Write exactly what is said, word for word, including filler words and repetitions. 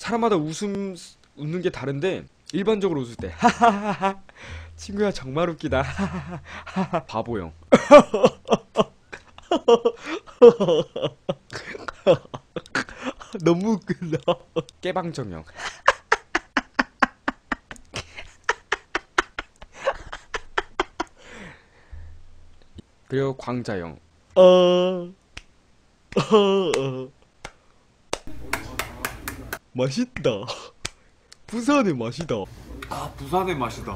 사람마다 웃음, 웃는 게 다른데 일반적으로 웃을 때 하하하하 친구야 정말 웃기다 하하하하 바보형 너무 웃긴다 깨방정형 그리고 광자형 어... 어... 어... 맛있다 부산의 맛이다 아 부산의 맛이다